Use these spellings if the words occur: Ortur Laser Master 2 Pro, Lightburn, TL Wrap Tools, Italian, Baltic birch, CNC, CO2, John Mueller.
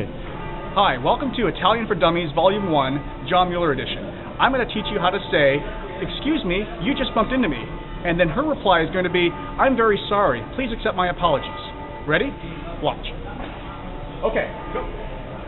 Okay. Hi, welcome to Italian for Dummies, Volume 1, John Mueller Edition. I'm going to teach you how to say, "Excuse me, you just bumped into me." And then her reply is going to be, "I'm very sorry. Please accept my apologies." Ready? Watch. Okay, go.